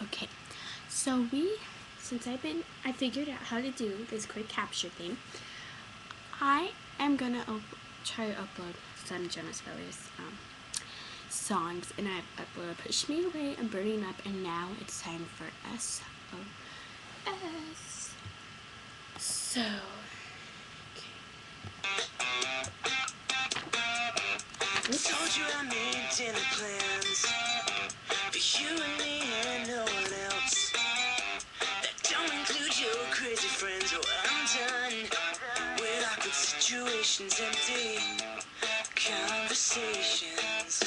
Okay, so I figured out how to do this quick capture thing. I am gonna try to upload some Jonas Brothers songs, and I've uploaded Push Me Away and Burning Up, and now it's time for S.O.S. So, okay. Told you I made dinner plans for you and me and no one else. That don't include your crazy friends. Oh, I'm done with awkward situations, empty conversations.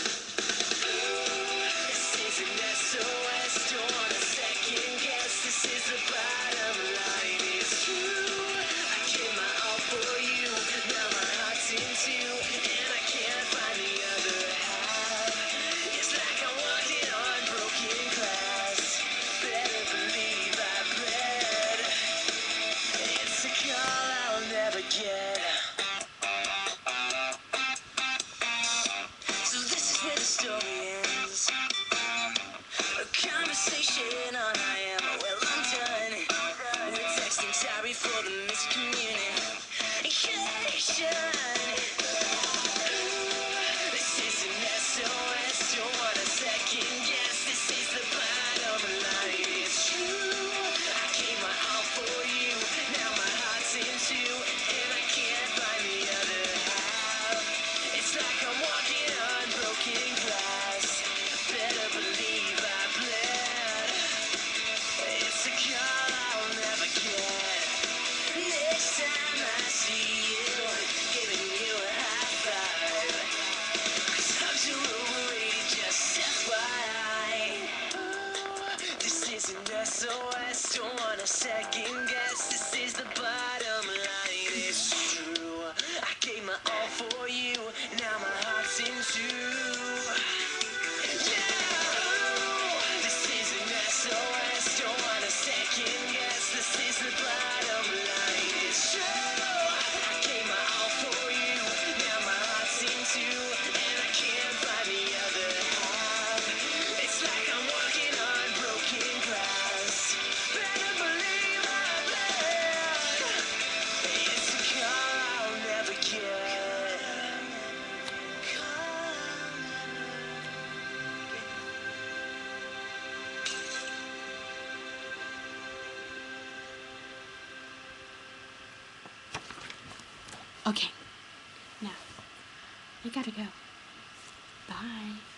Conversation on I am, well, I'm done with texting, sorry for the miscommunication. This isn't S.O.S, don't wanna second guess, this is the bottom line, it's true. I gave my all for you, now my heart's in two, and I can't find the other half. It's like I'm walking on broken glass, better believe. S.O.S, don't wanna second guess, this is the bottom line, it's true. I gave my all for you, now my heart's in two. Yeah. This isn't S.O.S, don't wanna second guess, this is the bottom line, it's true. I gave my all for you, now my heart's in two, and I can't find the other half. It's like I'm walking on broken glass. Okay, now, I gotta go. Bye.